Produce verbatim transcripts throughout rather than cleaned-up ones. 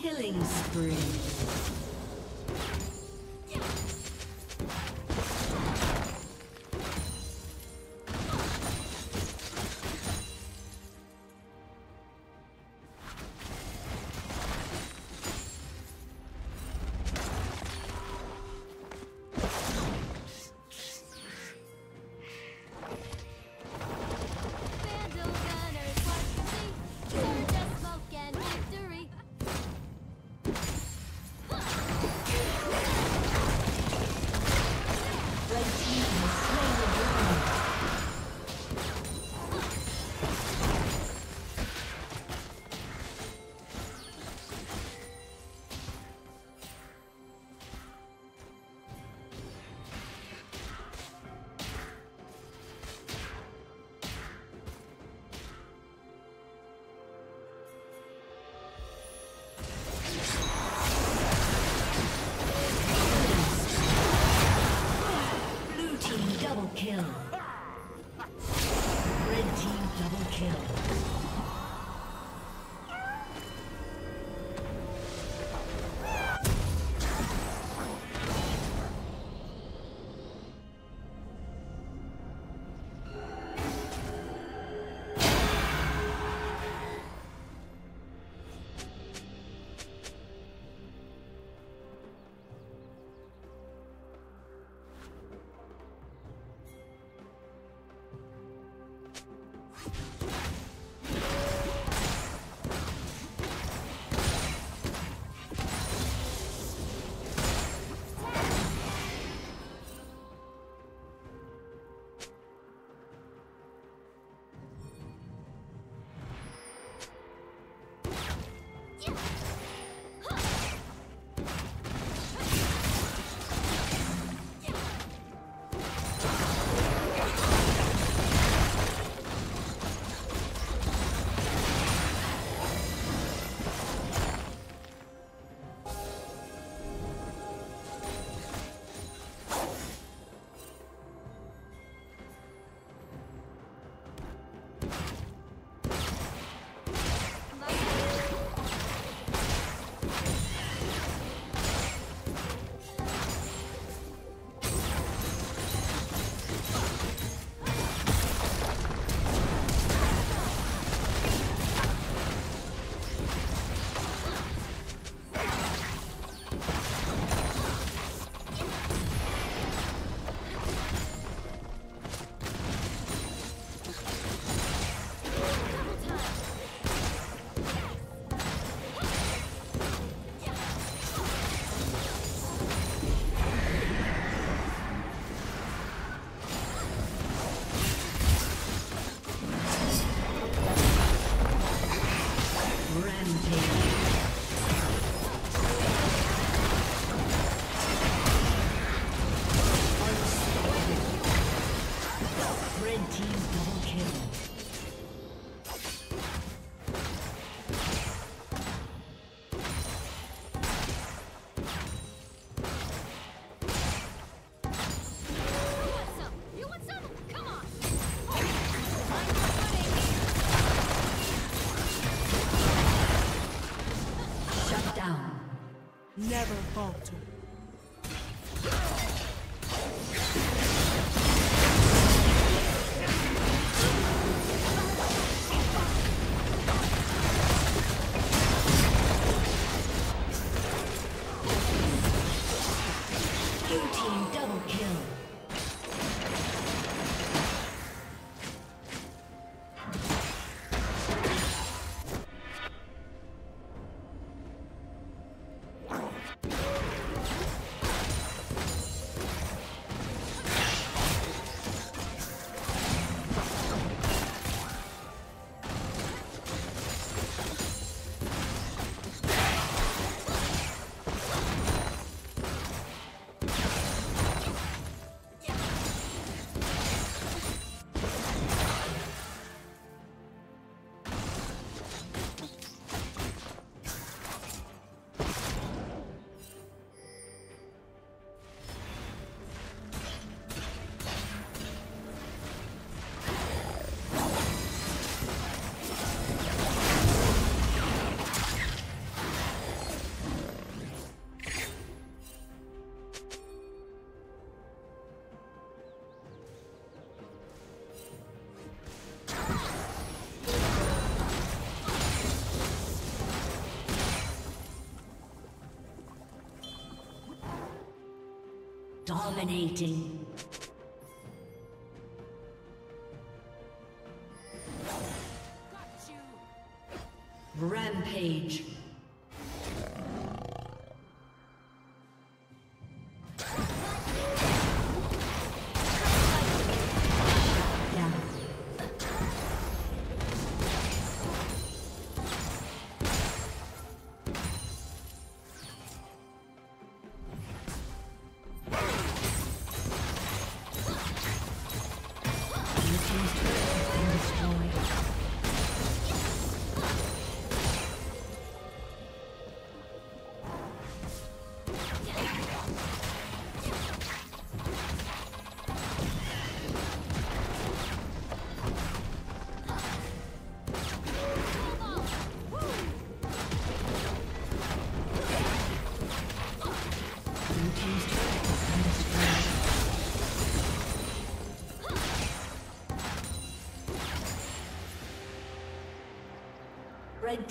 Killing spree. down. Never falter. Blue team double kill. Dominating. Got you. Rampage. Red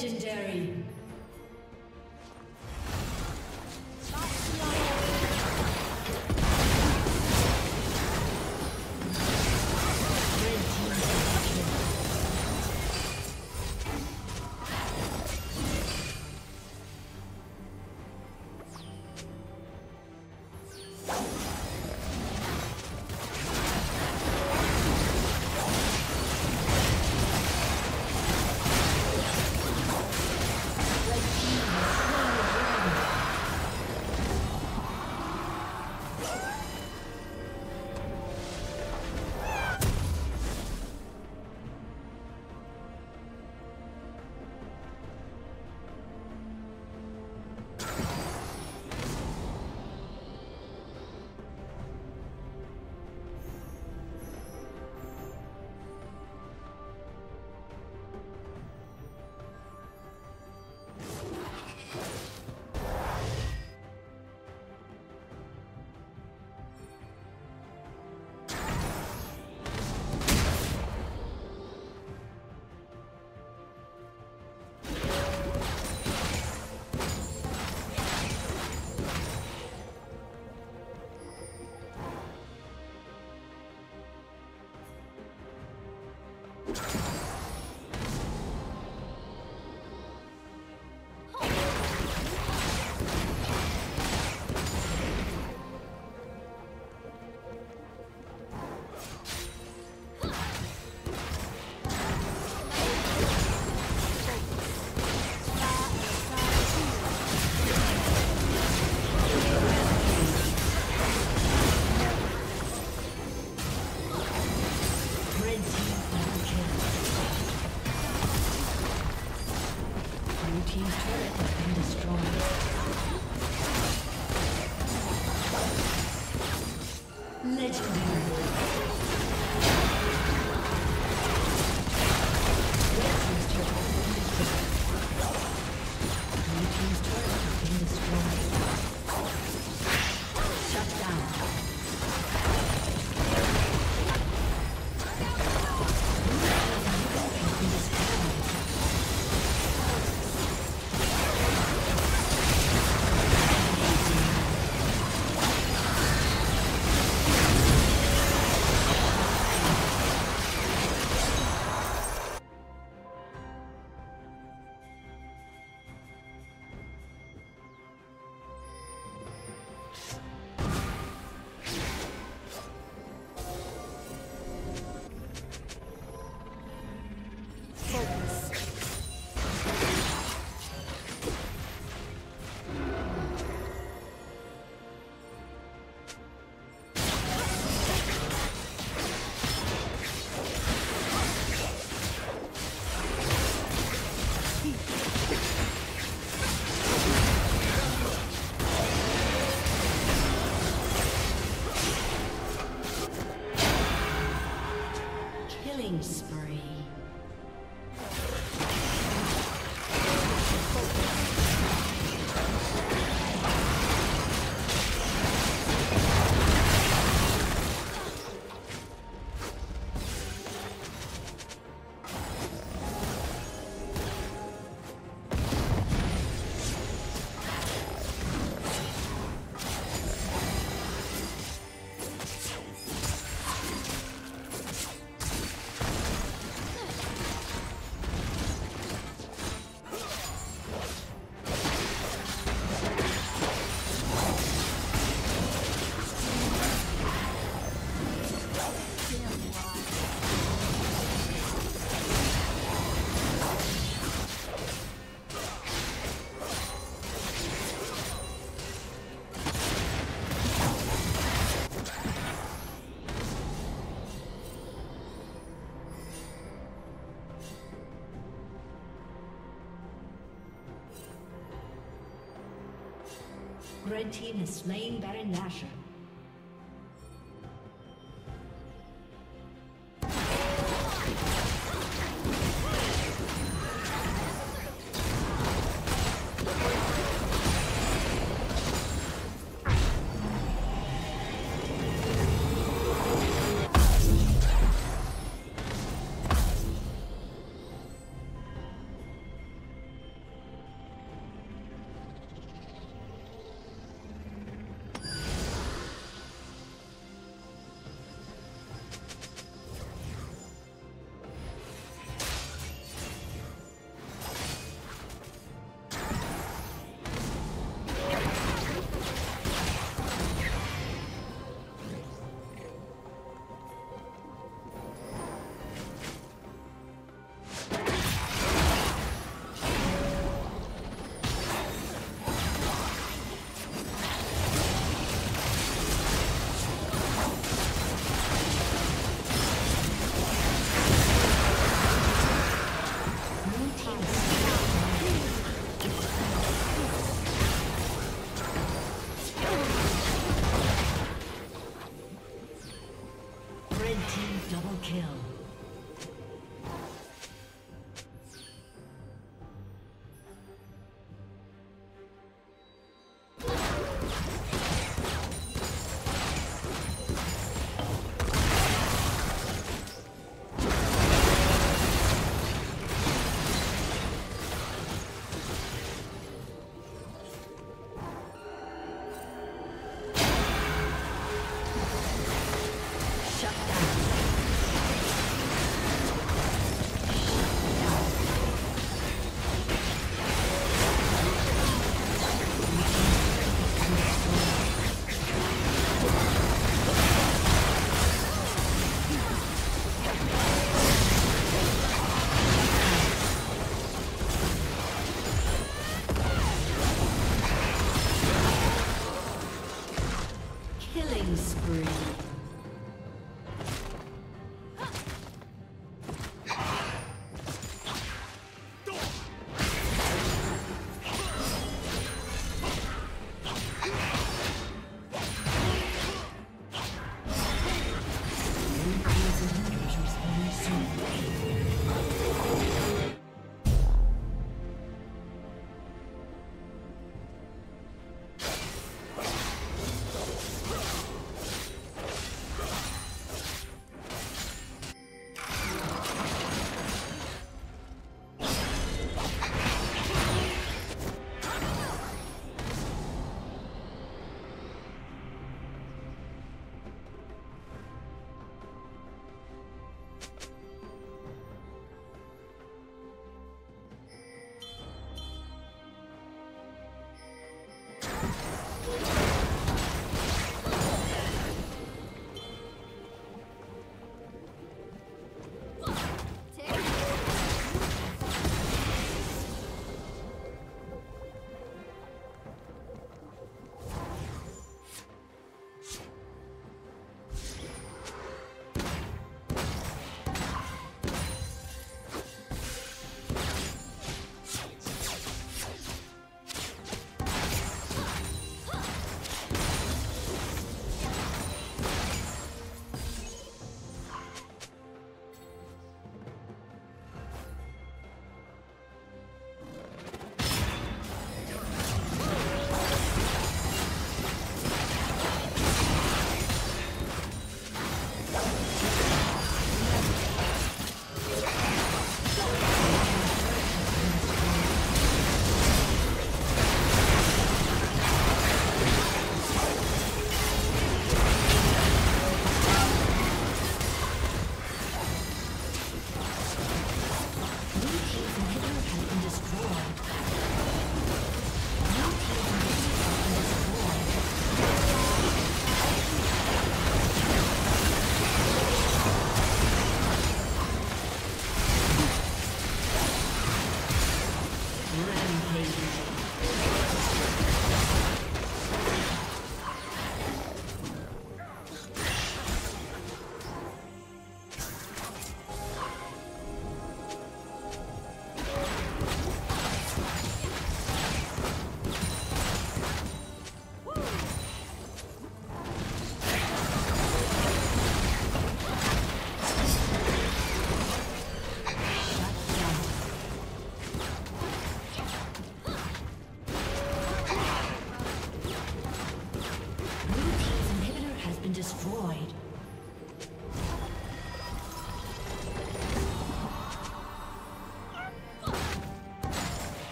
Legendary. Red team has slain Baron Nashor.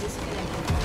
Disconnected.